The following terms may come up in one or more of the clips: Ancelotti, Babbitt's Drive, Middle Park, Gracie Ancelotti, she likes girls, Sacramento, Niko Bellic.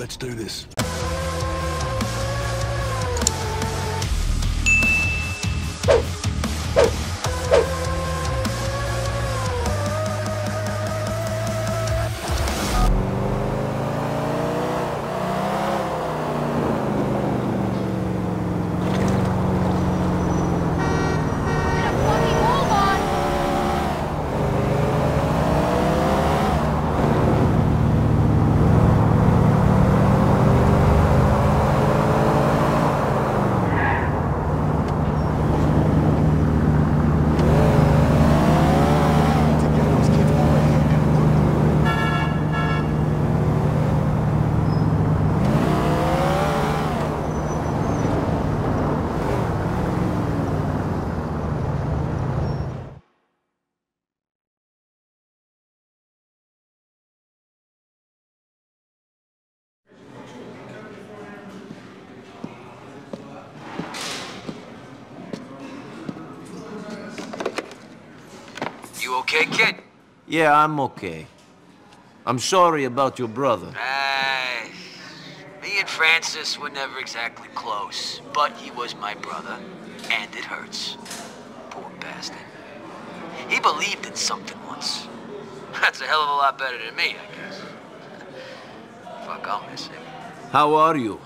Let's do this. You okay, kid? Yeah, I'm okay. I'm sorry about your brother. Me and Francis were never exactly close, but he was my brother, and it hurts. Poor bastard. He believed in something once. That's a hell of a lot better than me, I guess. Fuck, I'll miss him. How are you?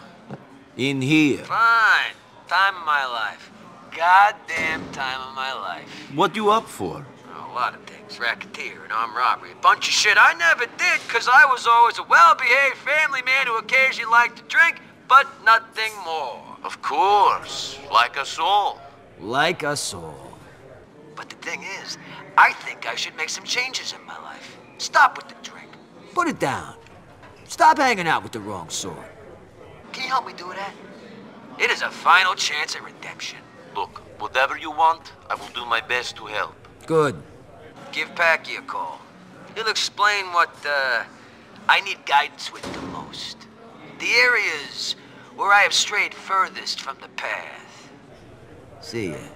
In here? Fine. Time of my life. Goddamn time of my life. What you up for? A lot of things, racketeer and armed robbery, a bunch of shit I never did because I was always a well-behaved family man who occasionally liked to drink, but nothing more. Of course, like us all. Like us all. But the thing is, I think I should make some changes in my life. Stop with the drink. Put it down. Stop hanging out with the wrong sort. Can you help me do that? It is a final chance at redemption. Look, whatever you want, I will do my best to help. Good. Give Packy a call. He'll explain what I need guidance with the most. The areas where I have strayed furthest from the path. See ya.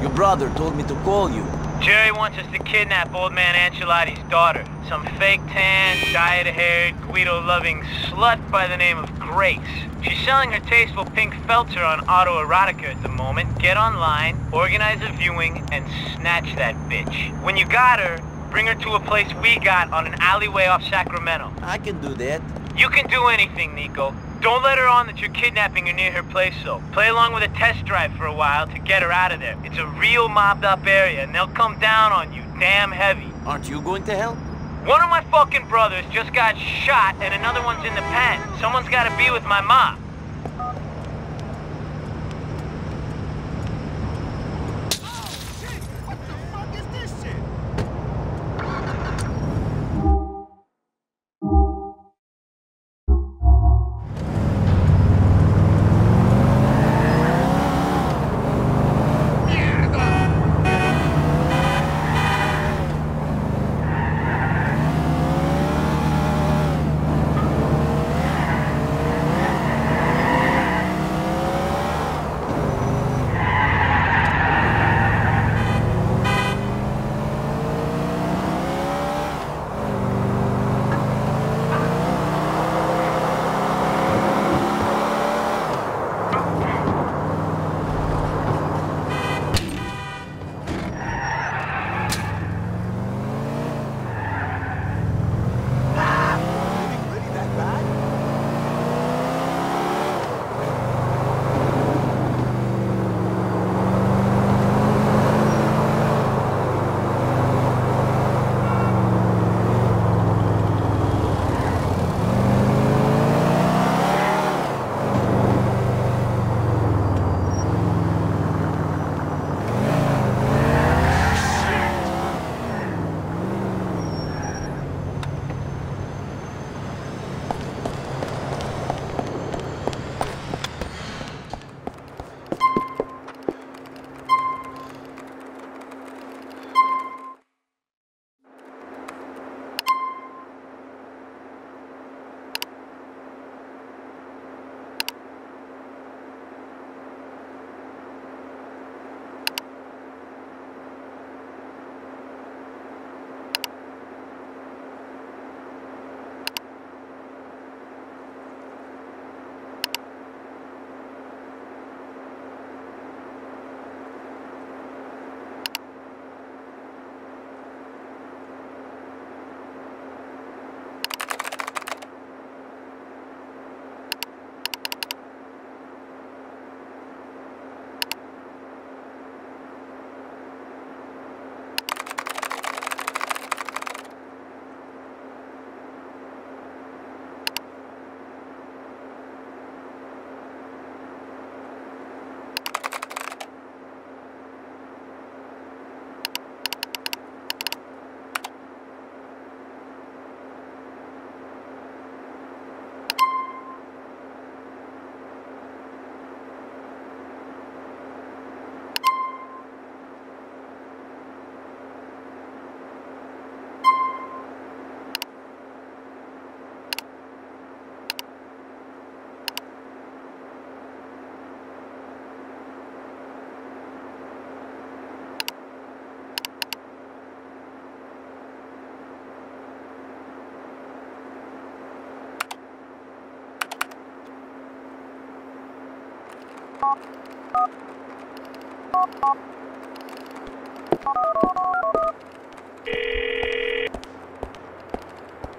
Your brother told me to call you. Jerry wants us to kidnap old man Ancelotti's daughter. Some fake tan, dyed-haired, Guido-loving slut by the name of Grace. She's selling her tasteful pink felter on autoerotica at the moment. Get online, organize a viewing, and snatch that bitch. When you got her, bring her to a place we got on an alleyway off Sacramento. I can do that. You can do anything, Niko. Don't let her on that you're kidnapping her near her place, though. Play along with a test drive for a while to get her out of there. It's a real mobbed-up area, and they'll come down on you damn heavy. Aren't you going to help? One of my fucking brothers just got shot, and another one's in the pen. Someone's gotta be with my mom.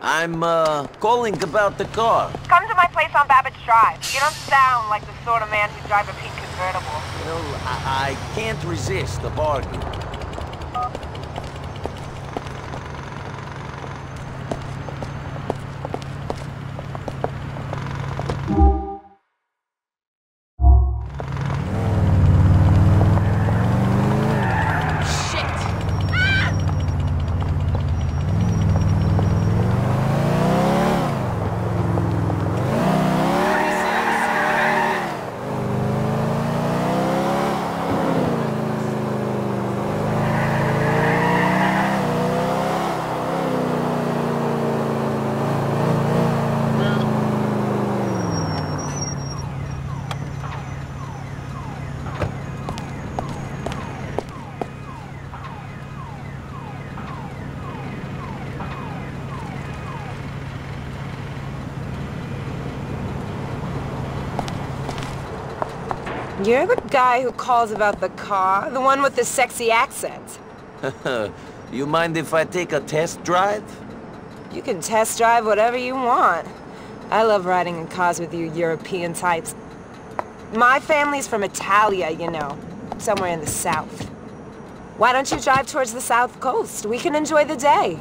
I'm, calling about the car. Come to my place on Babbitt's Drive. You don't sound like the sort of man who'd drive a pink convertible. Well, I can't resist the bargain. You're the guy who calls about the car, the one with the sexy accent. You mind if I take a test drive? You can test drive whatever you want. I love riding in cars with you European types. My family's from Italia, you know, somewhere in the south. Why don't you drive towards the south coast? We can enjoy the day.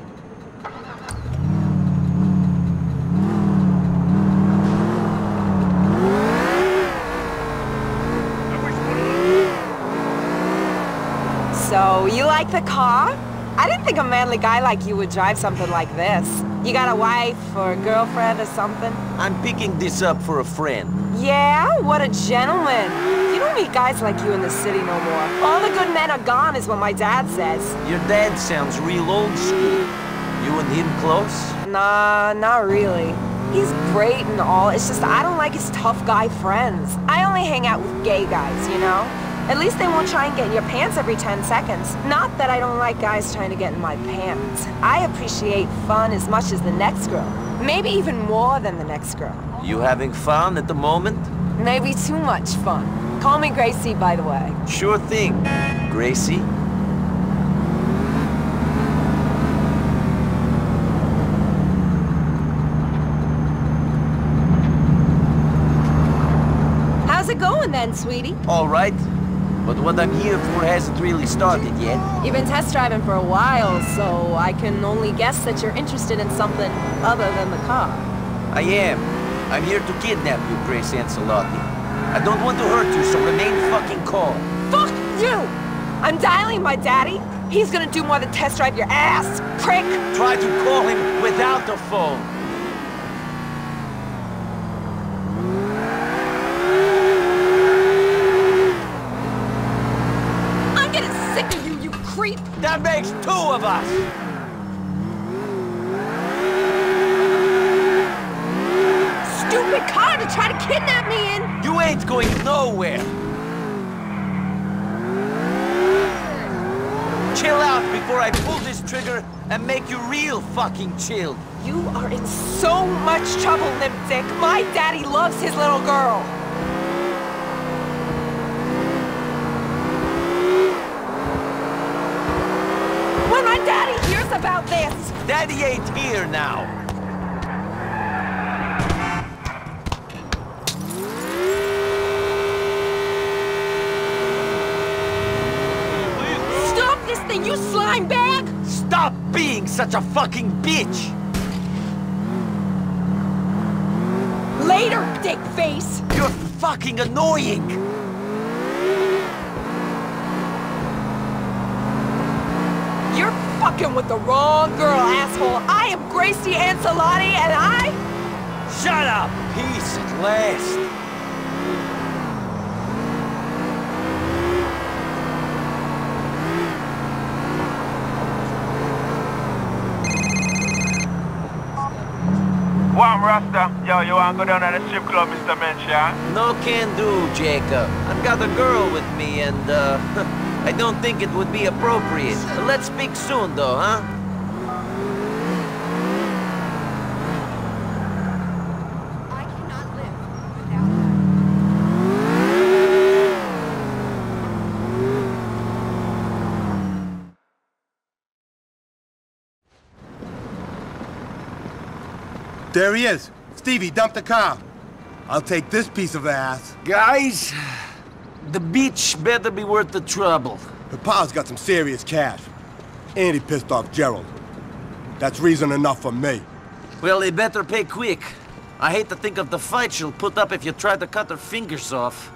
So, you like the car? I didn't think a manly guy like you would drive something like this. You got a wife or a girlfriend or something? I'm picking this up for a friend. Yeah? What a gentleman. You don't meet guys like you in the city no more. All the good men are gone is what my dad says. Your dad sounds real old school. You and him close? Nah, not really. He's great and all, it's just I don't like his tough guy friends. I only hang out with gay guys, you know? At least they won't try and get in your pants every 10 seconds. Not that I don't like guys trying to get in my pants. I appreciate fun as much as the next girl. Maybe even more than the next girl. You having fun at the moment? Maybe too much fun. Call me Gracie, by the way. Sure thing, Gracie. How's it going then, sweetie? All right. But what I'm here for hasn't really started yet. You've been test driving for a while, so I can only guess that you're interested in something other than the car. I am. I'm here to kidnap you, Grace Ancelotti. I don't want to hurt you, so remain fucking calm. Fuck you! I'm dialing my daddy. He's gonna do more than test drive your ass, prick! Try to call him without the phone. That makes two of us! Stupid car to try to kidnap me in! You ain't going nowhere! Chill out before I pull this trigger and make you real fucking chill. You are in so much trouble, Lipstick. My daddy loves his little girl. About this. Daddy ain't here now. Stop this thing, you slime bag! Stop being such a fucking bitch! Later, dickface! You're fucking annoying! With the wrong girl, asshole. I am Gracie Ancelotti, and I... Shut up! Peace at last. Warm Rasta. Yo, you wanna go down to the strip club, Mr. Mensch, yeah? No can do, Jacob. I've got a girl with me, and, I don't think it would be appropriate. Let's speak soon, though, huh? I cannot live without her. There he is. Stevie, dump the car. I'll take this piece of ass. Guys, the beach better be worth the trouble. Papa's got some serious cash. And he pissed off Gerald. That's reason enough for me. Well, they better pay quick. I hate to think of the fight she'll put up if you try to cut her fingers off.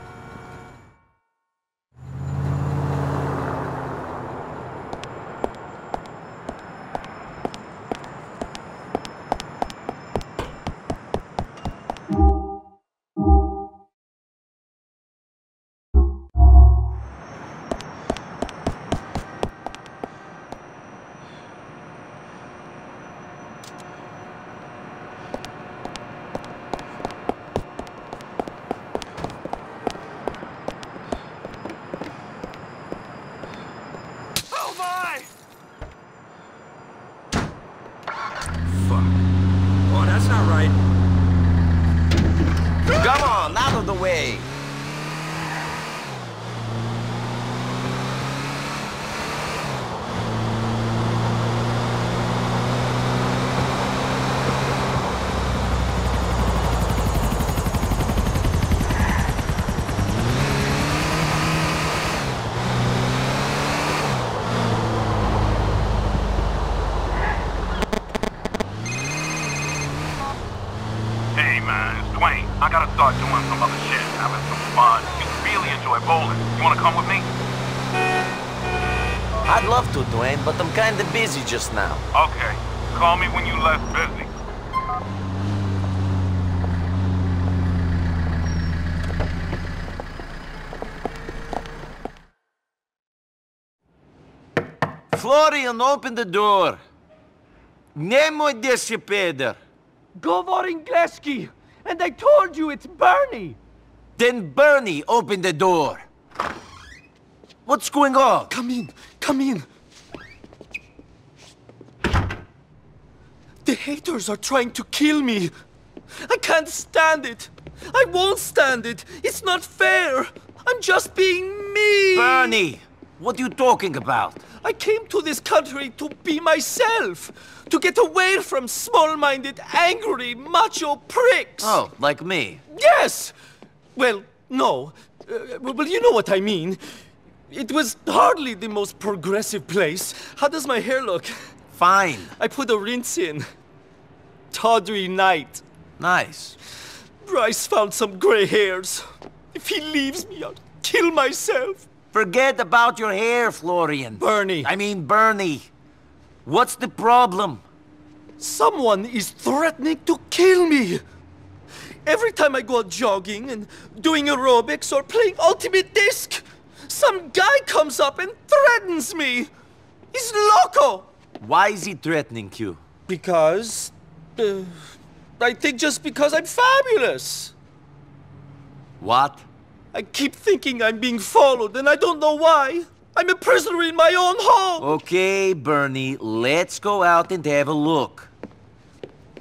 But I'm kinda busy just now. Okay. Call me when you're less busy. Florian, open the door. Nemo desse peder. Govor Ingleski! And I told you it's Bernie! Then Bernie, open the door. What's going on? Come in, come in. The haters are trying to kill me. I can't stand it. I won't stand it. It's not fair. I'm just being me. Bernie, what are you talking about? I came to this country to be myself. To get away from small-minded, angry, macho pricks. Oh, like me? Yes. Well, no. Well, you know what I mean. It was hardly the most progressive place. How does my hair look? Fine. I put a rinse in. Tawdry night. Nice. Bryce found some gray hairs. If he leaves me, I'll kill myself. Forget about your hair, Florian. Bernie. I mean Bernie. What's the problem? Someone is threatening to kill me. Every time I go out jogging and doing aerobics or playing ultimate disc, some guy comes up and threatens me. He's loco. Why is he threatening you? Because... I think just because I'm fabulous. What? I keep thinking I'm being followed, and I don't know why. I'm a prisoner in my own home. Okay, Bernie, let's go out and have a look.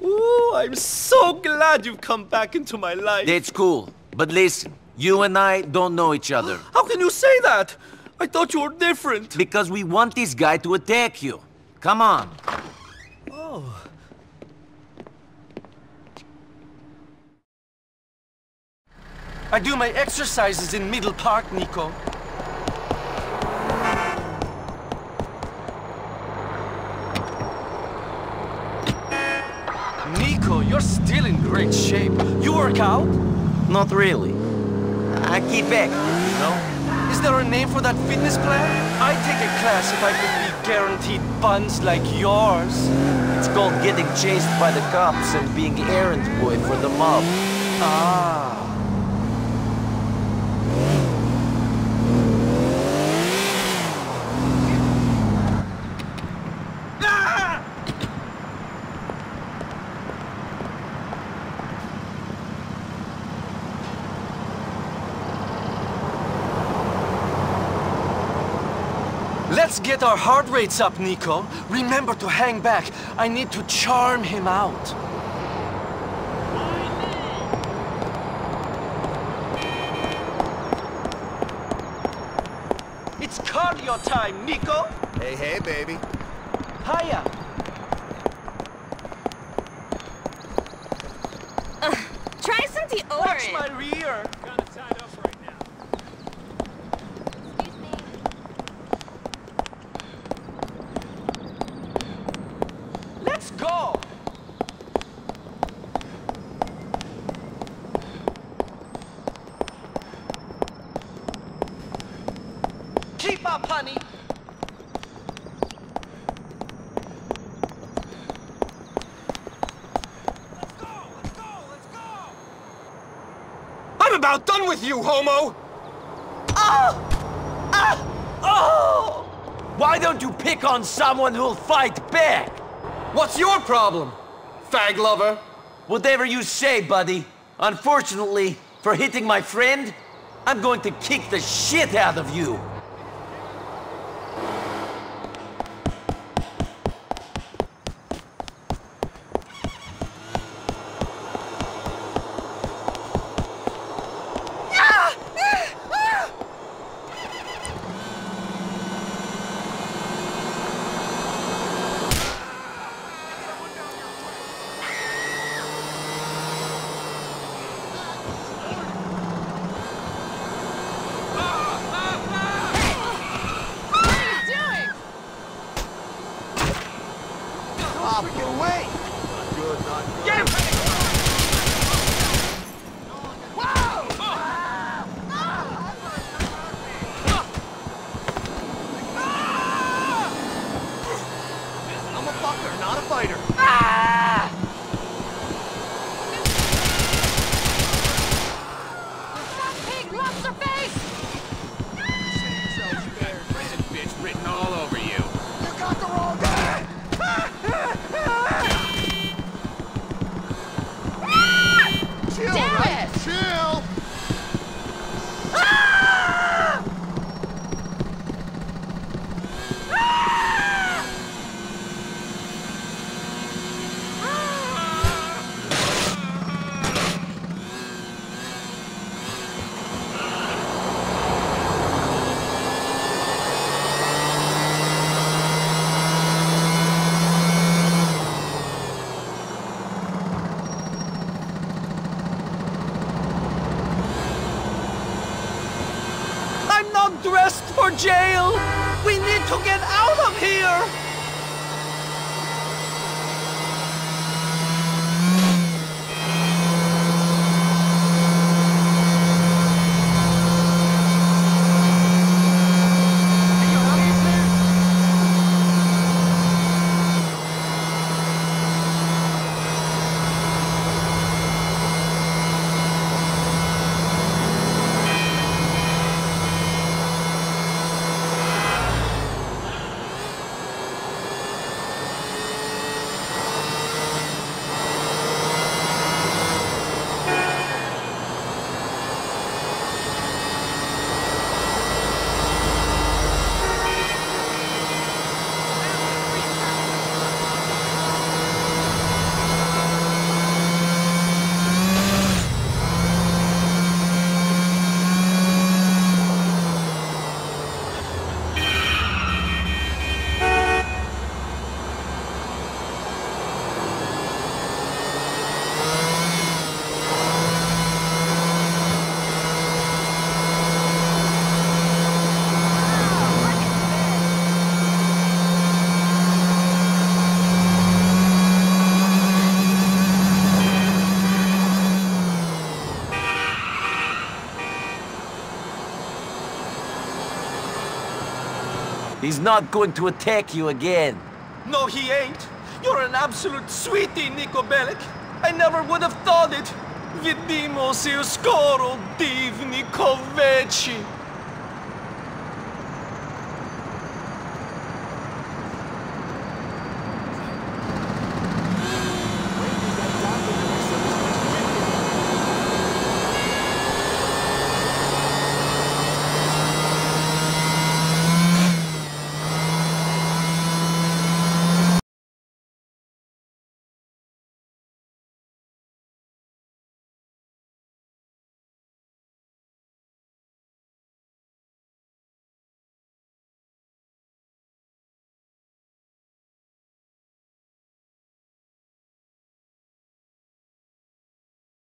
Ooh, I'm so glad you've come back into my life. That's cool. But listen, you and I don't know each other. How can you say that? I thought you were different. Because we want this guy to attack you. Come on. Oh. I do my exercises in Middle Park, Niko. Niko, you're still in great shape. You work out? Not really. I keep active, you know? Is there a name for that fitness plan? I'd take a class if I could be guaranteed buns like yours. It's called getting chased by the cops and being errand boy for the mob. Ah. Let's get our heart rates up, Niko. Remember to hang back. I need to charm him out. It's cardio time, Niko. Hey, hey, baby. Hiya. Catch my rear. Kind of tied up right now. Excuse me. Let's go. Keep up, honey. I'm done with you, homo! Oh! Ah! Oh! Why don't you pick on someone who'll fight back? What's your problem, fag lover? Whatever you say, buddy. Unfortunately, for hitting my friend, I'm going to kick the shit out of you. Jail! We need to get out of here! He's not going to attack you again. No, he ain't. You're an absolute sweetie, Niko Bellic. I never would have thought it. Vidimo si oscuro divni covechi.